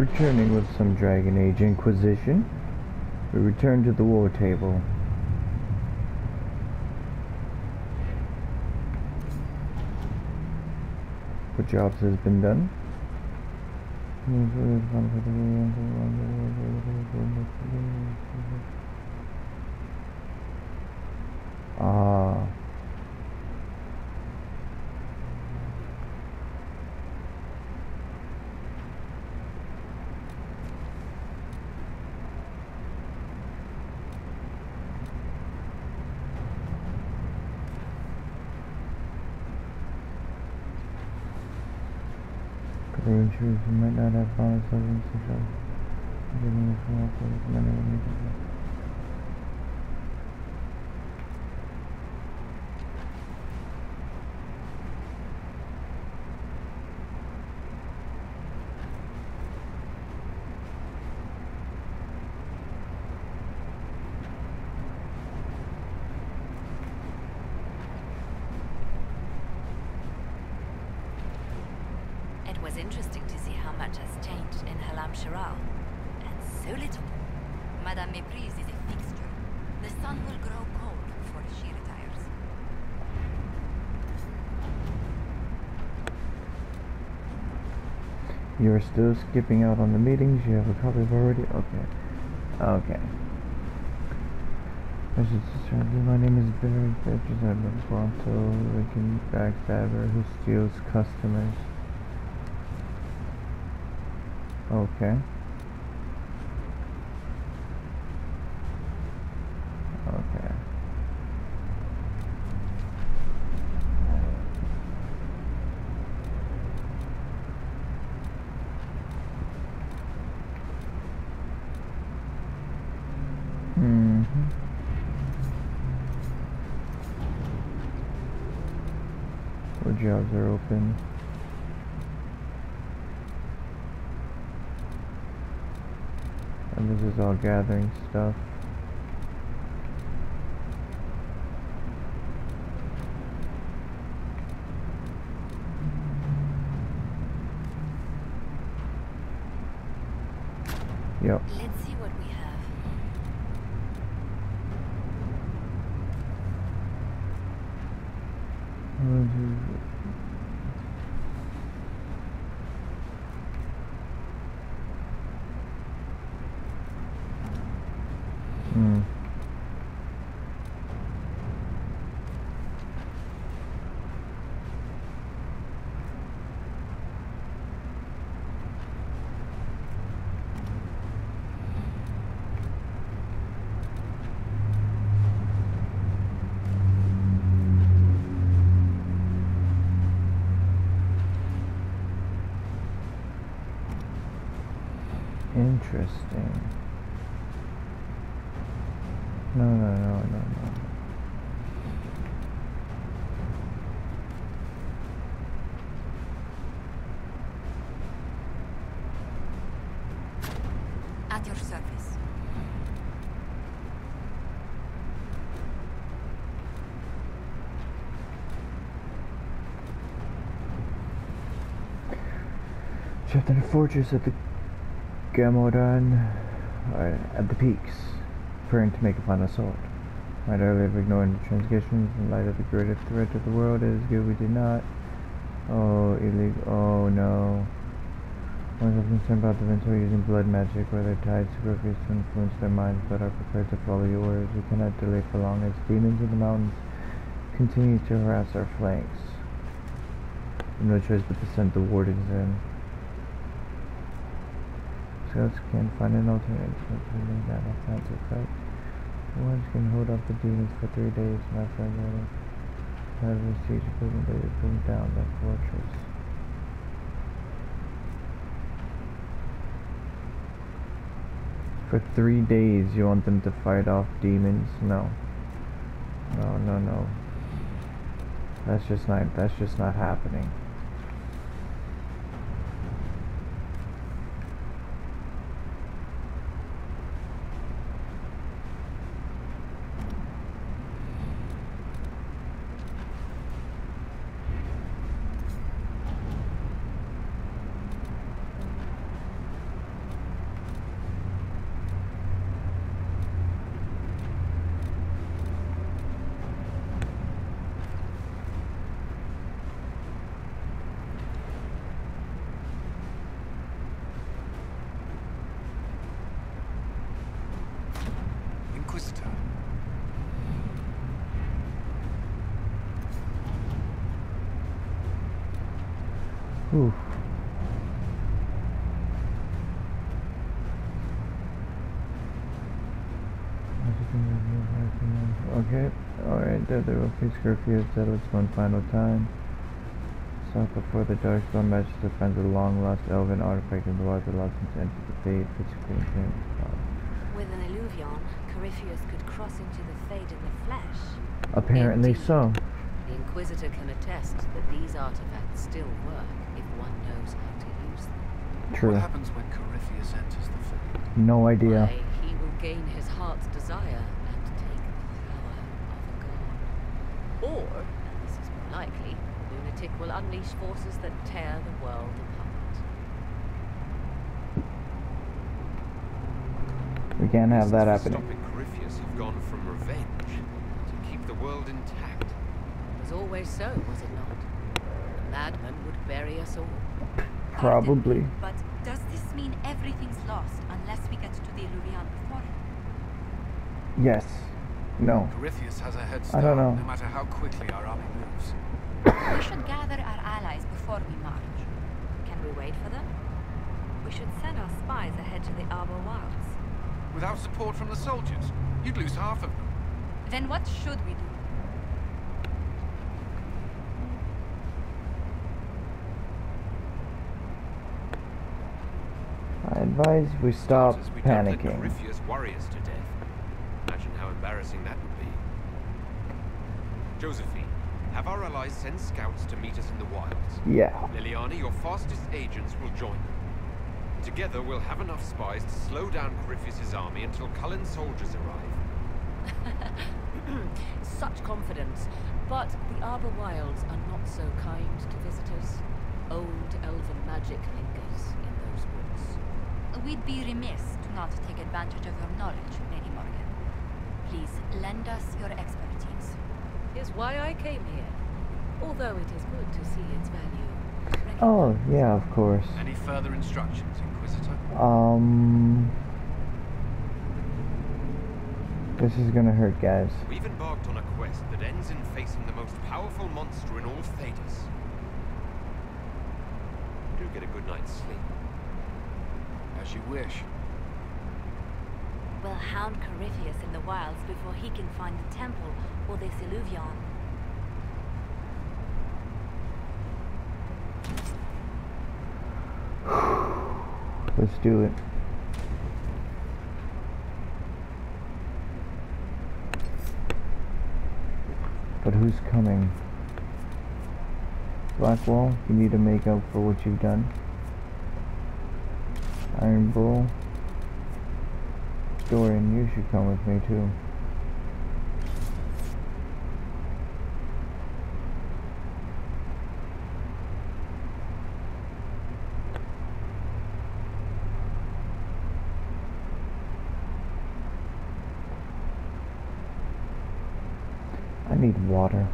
Returning with some Dragon Age Inquisition, we return to the war table. What jobs has been done? Ah. You might not have found yourself in the show. Giving this one up for as many of you. Interesting to see how much has changed in Halamshiral, and so little. Madame Meprise is a fixture. The sun will grow cold before she retires. You're still skipping out on the meetings. You have a copy of already? Okay. My name is Barry Bitches. I'm a Bronto, looking backstabber who steals customers. Okay. Okay. What jobs are open? This is all gathering stuff. Yep. Let's see what we have. Interesting. No. At your service. Shut in a fortress at the Gamodan, at the peaks, praying to make upon us all. Might earlier have ignored the transgressions in light of the greater threat to the world. It is good we did not. Oh, illegal. Oh no. Ones are concerned about the vents who are using blood magic, where they're tied to Corypheus to influence their minds, but are prepared to follow your orders. We cannot delay for long as demons of the mountains continue to harass our flanks. No choice but to send the wardens in. Scouts can find an alternative that I found to fight. Ones can hold off the demons for 3 days, my friend. Have a siege equipment that will bring down that fortress. For 3 days, you want them to fight off demons? No. That's just not happening. Ooh. Okay, alright, there they will face Corypheus, settle it one final time. South before the Darkspawn matches to find the long lost elven artifact in the water that allows him to enter the Fade, physically and with an Eluvian, Corypheus could cross into the Fade in the flesh. Apparently indeed, so. The Inquisitor can attest that these artifacts still work if one knows how to use them. True. What happens when Corypheus enters the Fade? No idea. Why, he will gain his heart's desire and take the power of a god. Or, and this is more likely, the lunatic will unleash forces that tear the world apart. We can't have that happening. Stopping Corypheus have gone from revenge to keep the world intact. Always so, was it not? The madman would bury us all. Probably. But does this mean everything's lost unless we get to the Eluvian before? Yes. No. Corypheus has a head start, I don't know. No matter how quickly our army moves. We should gather our allies before we march. Can we wait for them? We should send our spies ahead to the Arbor Wilds. Without support from the soldiers, you'd lose half of them. Then what should we do? I advise we stop panicking. Corypheus warriors to death. Imagine how embarrassing that would be. Josephine, have our allies send scouts to meet us in the wilds? Yeah. Liliana, your fastest agents will join them. Together, we'll have enough spies to slow down Corypheus's army until Cullen's soldiers arrive. Such confidence. But the Arbor Wilds are not so kind to visitors. Old elven magic lingers in those woods. We'd be remiss to not take advantage of your knowledge, Lady Morgan. Please, lend us your expertise. Is why I came here. Although it is good to see its value. Oh, yeah, of course. Any further instructions, Inquisitor? This is gonna hurt, guys. We've embarked on a quest that ends in facing the most powerful monster in all Thedas. Do get a good night's sleep. As you wish. We'll hound Corypheus in the wilds before he can find the temple or this Eluvian. Let's do it. But who's coming? Blackwall, you need to make up for what you've done. Iron Bull. Dorian, you should come with me too. I need water.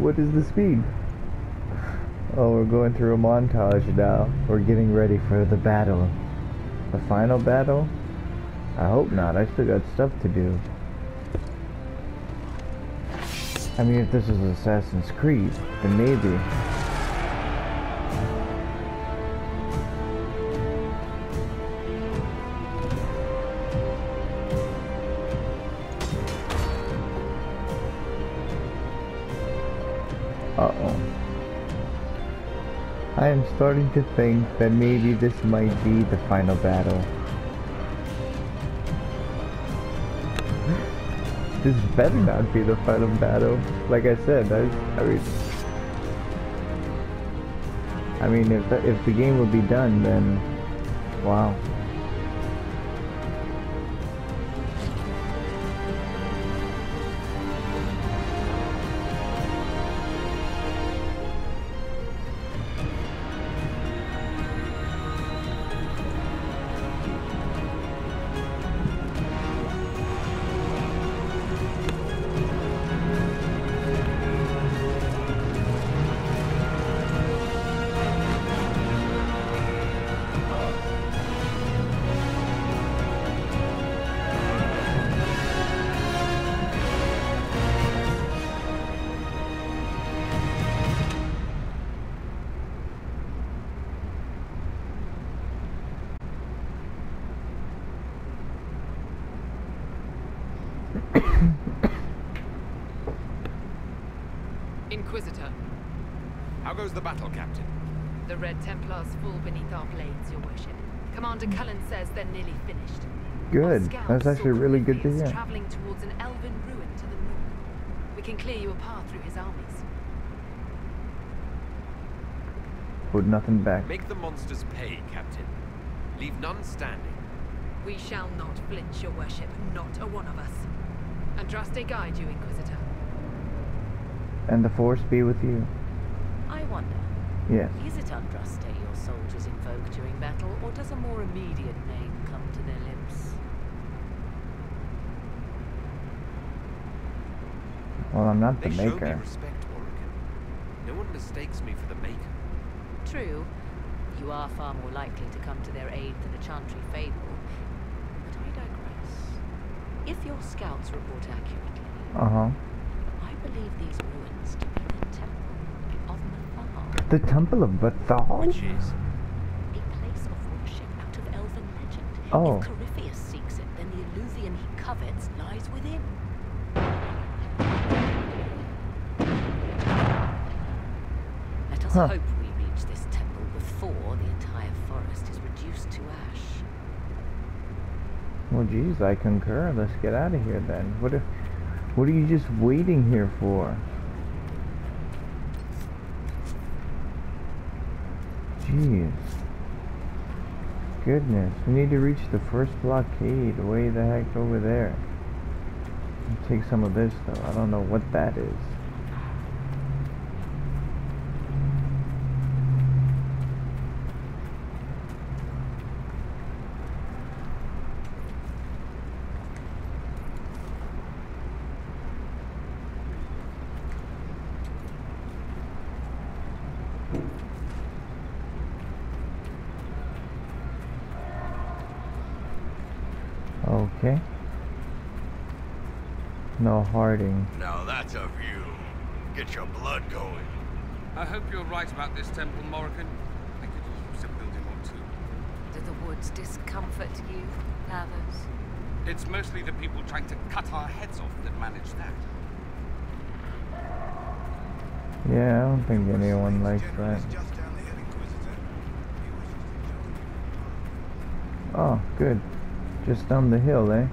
What is the speed? Oh, we're going through a montage now. We're getting ready for the battle. The final battle? I hope not. I still got stuff to do. I mean, if this is Assassin's Creed, then maybe. I am starting to think that maybe this might be the final battle. This better not be the final battle. Like I said, I mean, if the game would be done, then wow. Inquisitor. How goes the battle, Captain? The Red Templars fall beneath our blades, Your Worship. Commander Cullen says they're nearly finished. Good. That's actually really good to hear. Traveling towards an elven ruin to the north. We can clear you a path through his armies. Put nothing back. Make the monsters pay, Captain. Leave none standing. We shall not flinch, Your Worship. Not a one of us. Andraste guide you, Inquisitor. And the Force be with you. I wonder. Yes. Is it Andraste your soldiers invoke during battle, or does a more immediate name come to their lips? Well, I'm not the Maker. They show me respect, Morrigan. No one mistakes me for the Maker. True. You are far more likely to come to their aid than a Chantry Fable. But I digress. If your scouts report accurately, I believe these ruins to be the Temple of Mythal. The Temple of Mythal? Which is a place of worship out of elven legend. Oh. If Corypheus seeks it, then the Eluvian he covets lies within. Let us hope we reach this temple before the entire forest is reduced to ash. Well, geez, I concur. Let's get out of here then. What are you just waiting here for? Jeez. Goodness, we need to reach the first blockade way the heck over there. I'll take some of this though. I don't know what that is. Okay. No Harding. Now that's a view. Get your blood going. I hope you're right about this temple, Morrigan. I could use a building or two. Do the woods discomfort you, Tavos? It's mostly the people trying to cut our heads off that manage that. Yeah, I don't think anyone likes that. Oh, good. Just down the hill, eh?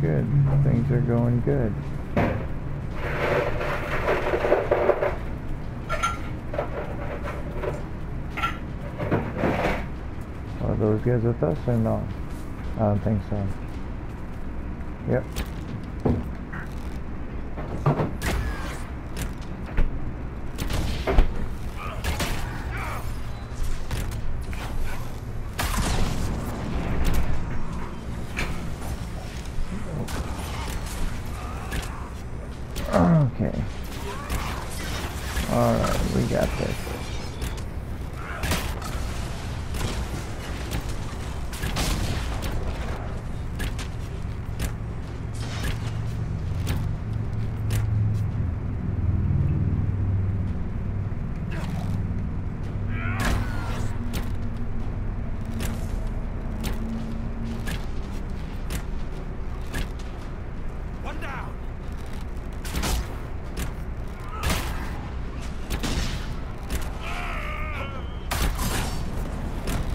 Good. Things are going good. Are those guys with us or not? I don't think so. Yep.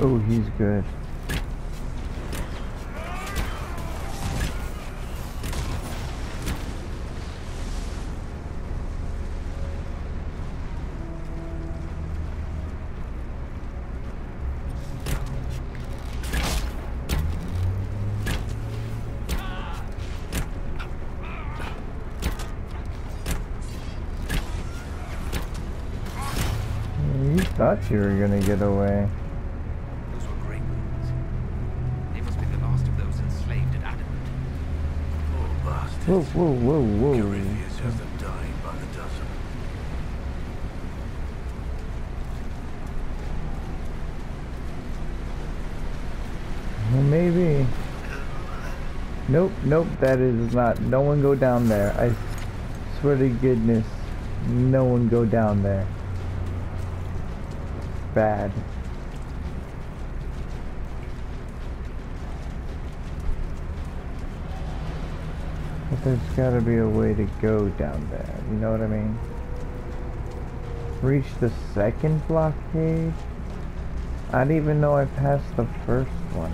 Oh, he's good. You were gonna get away. Those were great wounds. They must be the last of those enslaved at Adamant. Oh, bastards. Whoa, whoa, whoa, whoa. Corypheus has them dying by the dozen. Well, maybe. Nope, nope, that is not. No one go down there. I swear to goodness, no one go down there. Bad. But there's gotta be a way to go down there, you know what I mean? Reach the second blockade? I didn't even know I passed the first one.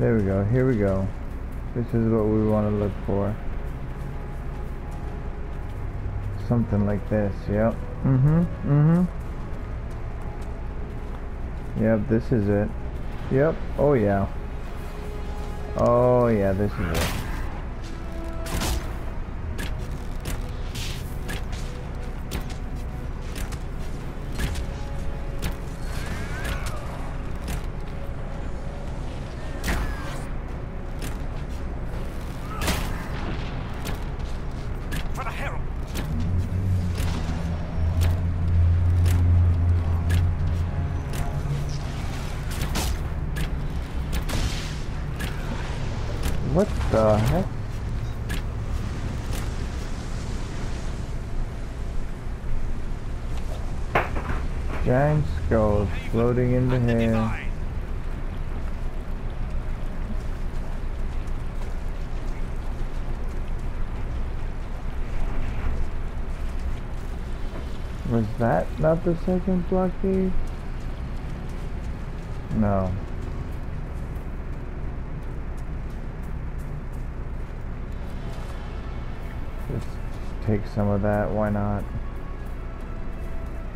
There we go, here we go. This is what we want to look for. Something like this, yep. Yep, this is it. Yep, oh yeah. Oh yeah, this is it. What the heck? Giant skulls floating in the air. Was that not the second blockade? No. Take some of that, why not?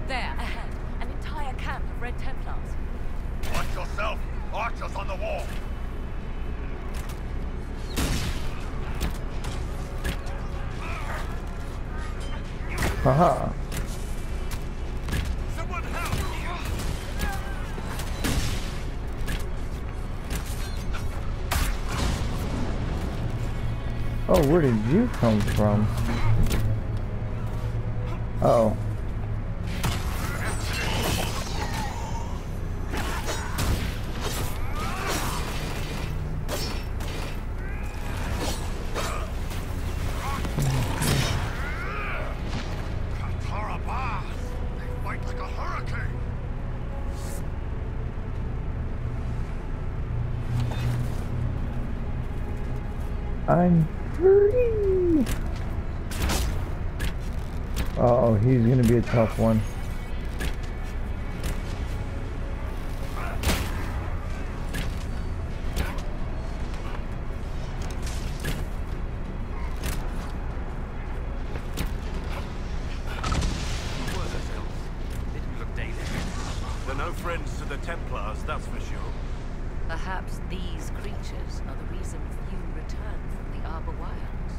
There, ahead, an entire camp of Red Templars. Watch yourself! Archers on the wall! Haha! Someone help! Oh, where did you come from? Uh-oh. I'm free. Uh oh, he's gonna be a tough one. They're no friends to the Templars, that's for sure. Perhaps these creatures are the reason you returned from the Arbor Wilds.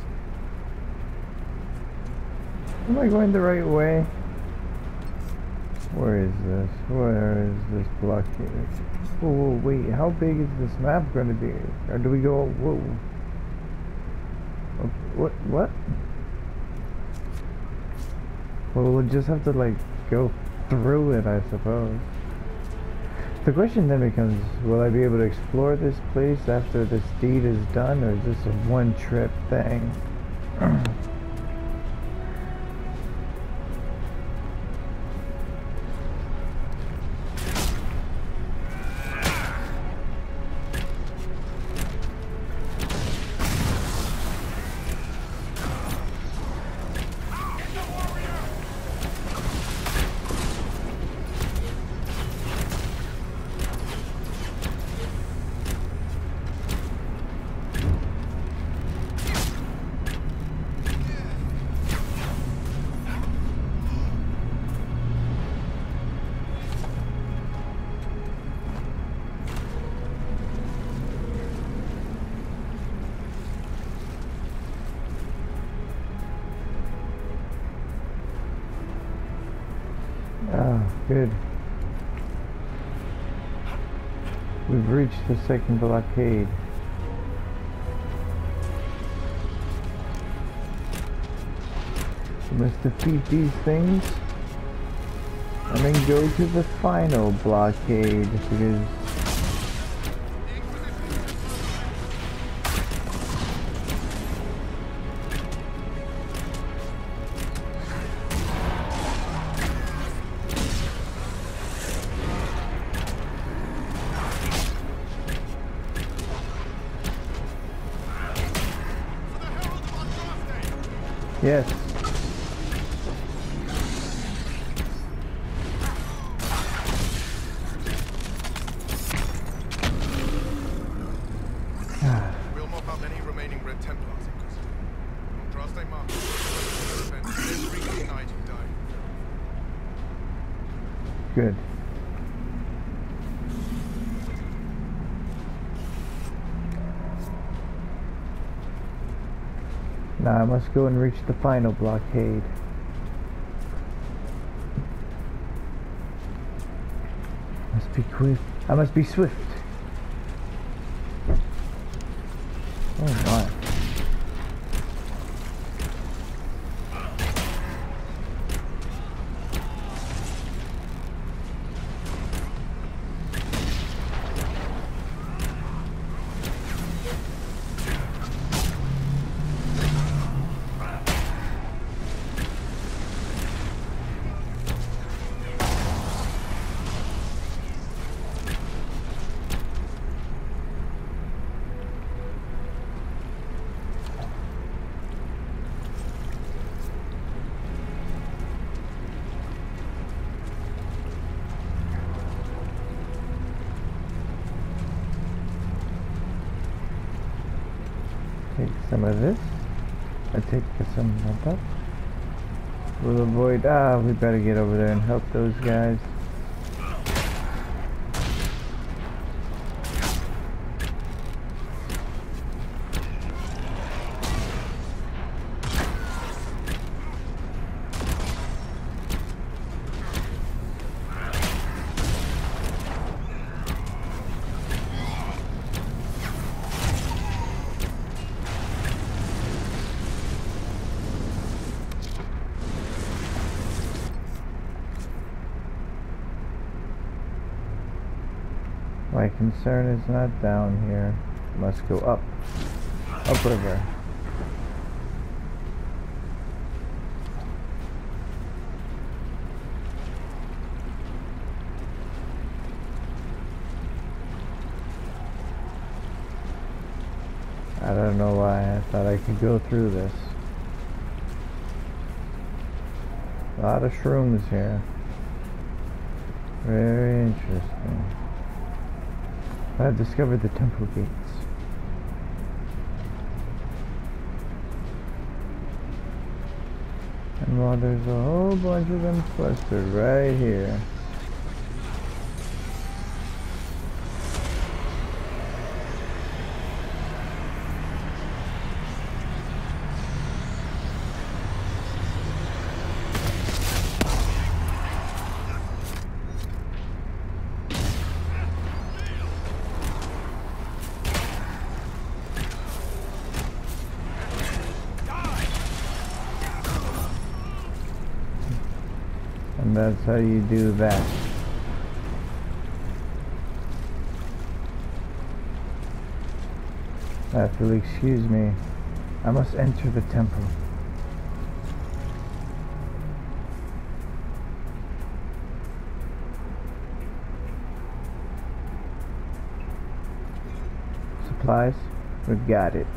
Am I going the right way? Where is this? Where is this blockade? Whoa, whoa, wait, how big is this map going to be? Or do we go, whoa. What? Well, we'll just have to, like, go through it, I suppose. The question then becomes, will I be able to explore this place after this deed is done, or is this a one-trip thing? Good. We've reached the second blockade. We must defeat these things and then go to the final blockade because yes. We'll mop up any remaining Red Templars in Kosovo. Andraste marks every night you die. Good. I must go and reach the final blockade. Must be quick. I must be swift. Oh my. Some of this. I take some of that. We'll avoid. Ah, we better get over there and help those guys. My concern is not down here. Must go up. Upriver. I don't know why I thought I could go through this. A lot of shrooms here. Very interesting. I have discovered the temple gates. And while there's a whole bunch of them clustered right here. That's how you do that. If you'll excuse me, I must enter the temple. Supplies? We've got it.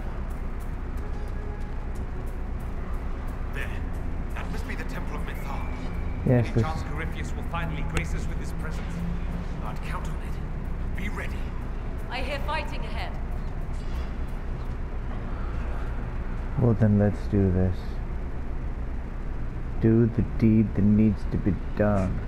Yes, Charles Corypheus will finally grace us with his presence. But count on it. Be ready. I hear fighting ahead. Well then, let's do this. Do the deed that needs to be done.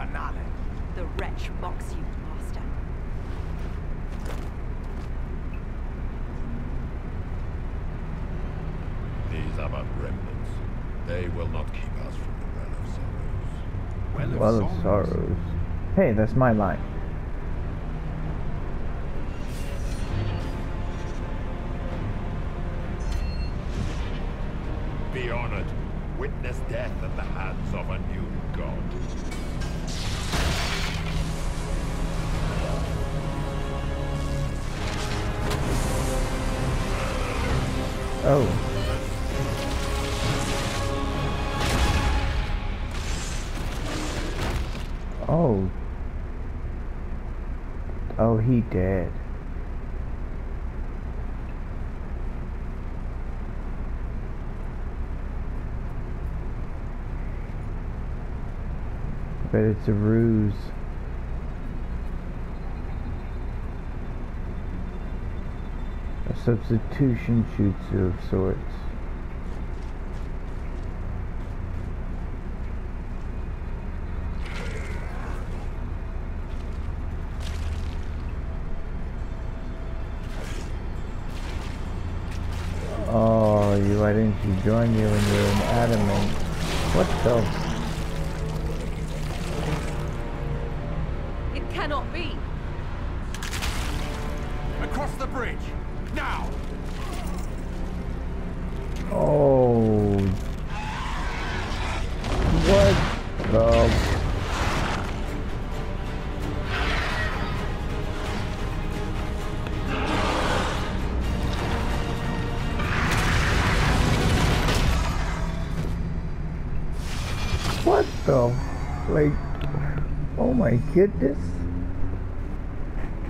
banale. The wretch mocks you, master. These are but remnants. They will not keep us from the Well of Sorrows. Well of Sorrows. Hey, that's my line. Be honored. Witness death at the hands of a new god. Oh. Oh. Oh, he dead. But it's a ruse. Substitution jutsu of sorts. Oh, why didn't you join me when you were an Adamant? What the? It cannot be. Across the bridge. Now. Oh. What the? What the? Like, oh my goodness.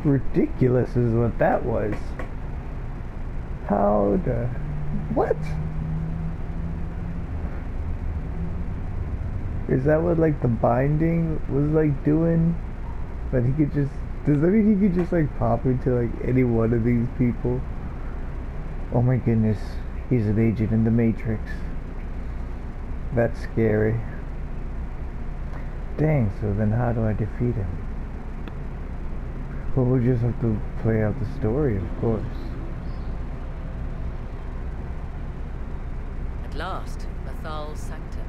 Ridiculous is what that was. How the... What? Is that what, like, the binding was, like, doing? But he could just... Does that mean he could just, like, pop into, like, any one of these people? Oh my goodness. He's an agent in the Matrix. That's scary. Dang, so then how do I defeat him? Well, we'll just have to play out the story, of course. At last, Mythal Sanctum.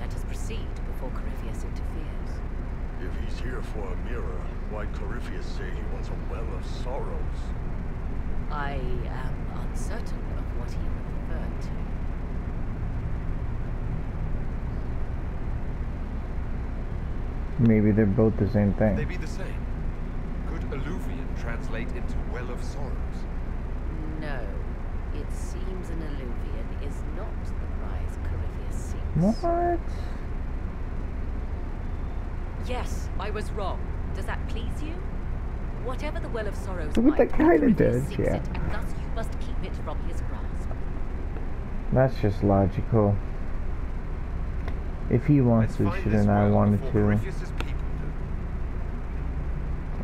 Let us proceed before Corypheus interferes. If he's here for a mirror, why'd Corypheus say he wants a Well of Sorrows? I am uncertain of what he referred to. Maybe they're both the same thing. They be the same. Could Eluvian translate into Well of Sorrows? No. It seems an Eluvian is not the prize Corypheus seeks. What? Yes, I was wrong. Does that please you? Whatever the Well of Sorrows might, that kinda does, yeah. It, and thus you must keep it from his grasp. That's just logical. If he wants to, shouldn't I want to? Or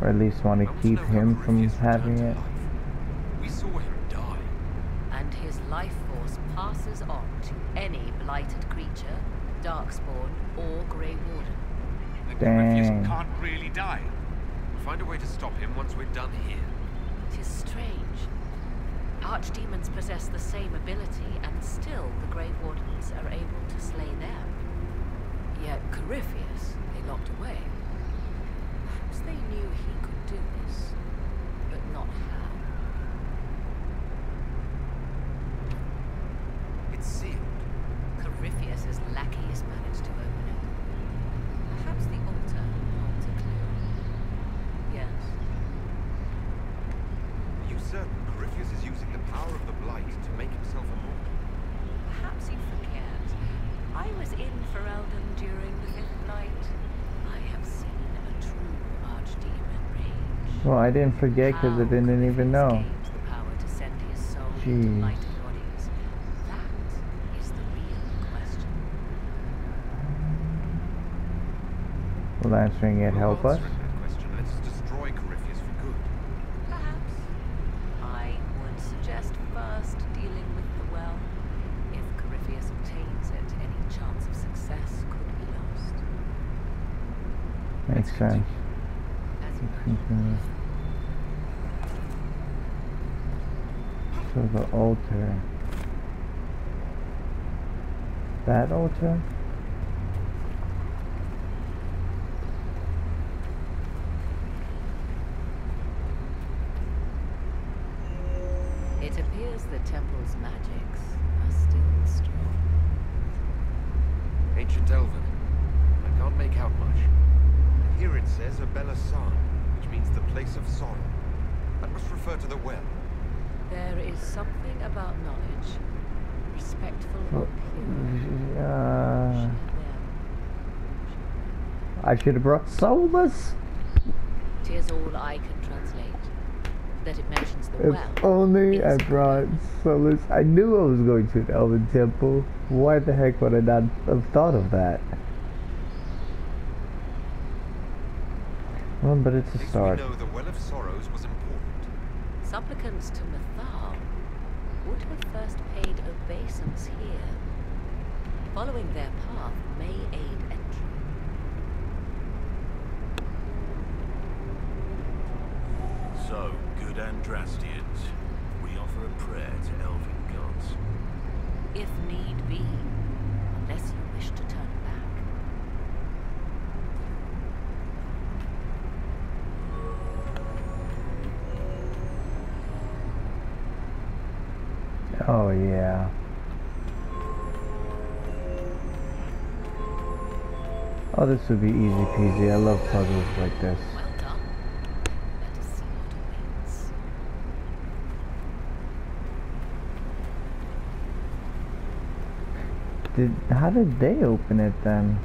at least want to keep him from having it? We saw him. His life force passes on to any blighted creature, Darkspawn, or Grey Warden. The Corypheus can't really die. We'll find a way to stop him once we're done here. It is strange. Archdemons possess the same ability, and still the Grey Wardens are able to slay them. Yet Corypheus they locked away. Perhaps they knew he could do this, but not how. Sealed. Corypheus's lackey has managed to open it. Perhaps the altar holds a clue. Yes. Are you certain Corypheus is using the power of the blight to make himself immortal? Perhaps he forgets. I was in Ferelden during the fifth night. I have seen a true archdemon rage. Well, I didn't forget because I didn't even know. The power to send his soul into light. Will answering it help us? Let's destroy Corypheus for good. Perhaps. I would suggest first dealing with the well. If Corypheus obtains it, any chance of success could be lost. Makes sense. So the altar. That altar? It appears the temple's magics are still strong. Ancient Elven. I can't make out much. Here it says Abelasan, which means the place of sorrow. That must refer to the well. There is something about knowledge. Respectful well, I should have brought Solus. 'Tis all I can translate. That it mentions the if well. If only I brought Solus. I knew I was going to an Elven temple. Why the heck would I not have thought of that? Well, but it's a start. We know the Well of Sorrows was important. Supplicants to Mythal would have first paid obeisance here. Following their path may aid entry. So, good Andrastians, we offer a prayer to elven gods. If need be, unless you wish to turn back. Oh, yeah. Oh, this would be easy peasy. I love puzzles like this. Well done. Let us see what awaits. How did they open it then?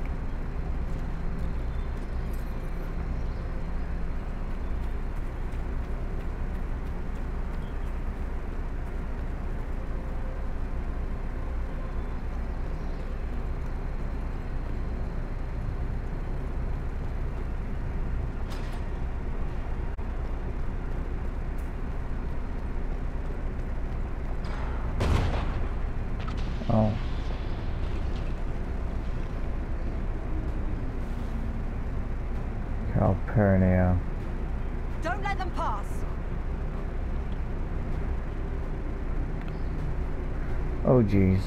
Oh geez.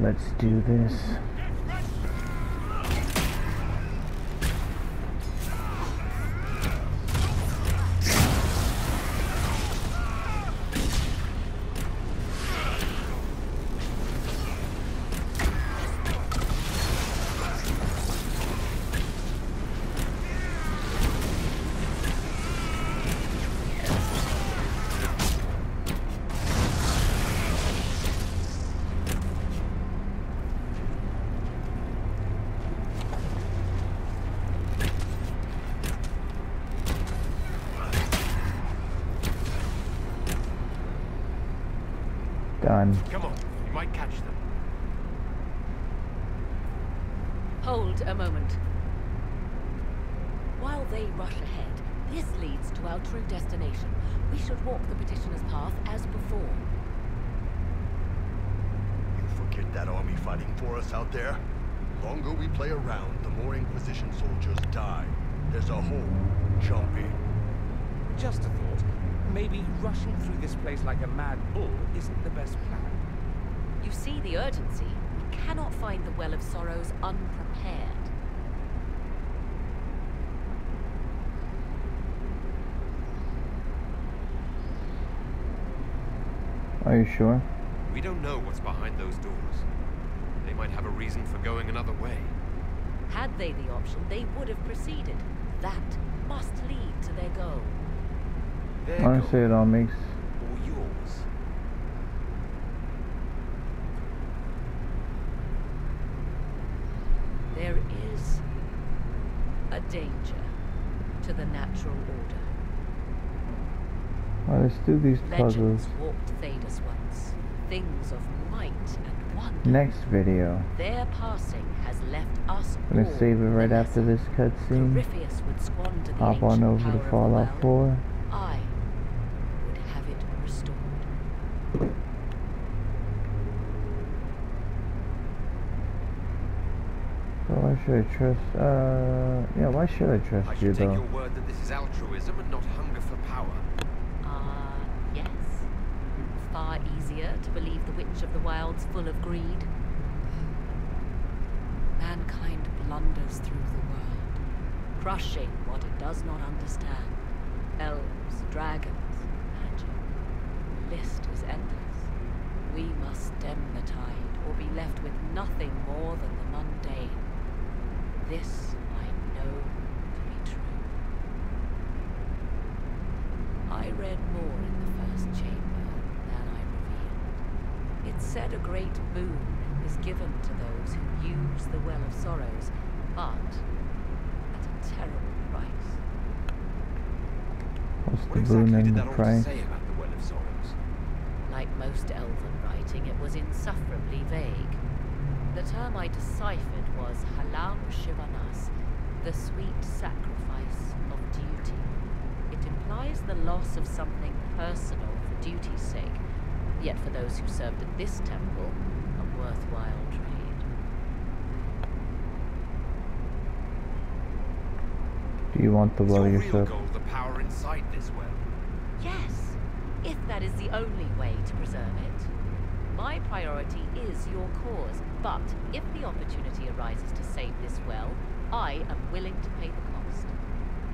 Let's do this. Come on, you might catch them. Hold a moment. While they rush ahead, this leads to our true destination. We should walk the petitioner's path as before. You forget that army fighting for us out there? The longer we play around, the more Inquisition soldiers die. There's a whole jumpy. Just a thought. Maybe rushing through this place like a mad bull isn't the best plan. You see the urgency. We cannot find the Well of Sorrows unprepared. Are you sure? We don't know what's behind those doors. They might have a reason for going another way. Had they the option, they would have proceeded. That must lead to their goal. Honestly, it all makes. Or yours. There is a danger to the natural order. Well, let's do these puzzles. Legends walked Thedas once. Things of might and wonder. Next video. Their passing has left us. I'm gonna save it right after this cutscene. Corypheus would squander the hop on over to Fallout 4. I would have it restored. should I trust? Yeah, why should I trust you, though? I should take your word that this is altruism and not hunger for power. Yes. Far easier to believe the witch of the wilds full of greed. Mankind blunders through the world, crushing what it does not understand. Elves, dragons, magic. The list is endless. We must stem the tide, or be left with nothing more than the mundane. This I know to be true. I read more in the first chamber than I revealed. It said a great boon is given to those who use the Well of Sorrows, but at a terrible price. What exactly did that all say about the Well of Sorrows? Like most elven writing, it was insufferably vague. The term I deciphered was Halam Shivanas, the sweet sacrifice of duty. It implies the loss of something personal for duty's sake, yet for those who served at this temple, a worthwhile trade. Do you want the well yourself? Is your real goal the power inside this well? Yes, if that is the only way to preserve it. My priority is your cause, but if the opportunity arises to save this well, I am willing to pay the cost.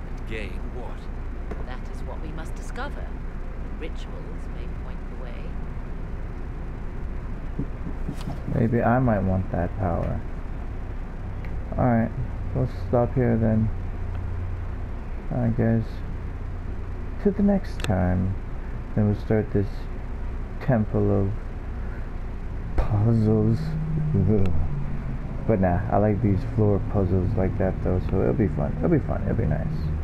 And gain what? That is what we must discover. Rituals may point the way. Maybe I might want that power. Alright, let's stop here then. Alright guys, to the next time, then we'll start this Temple of Puzzles. Ugh. But nah, I like these floor puzzles like that though, so it'll be fun, it'll be nice.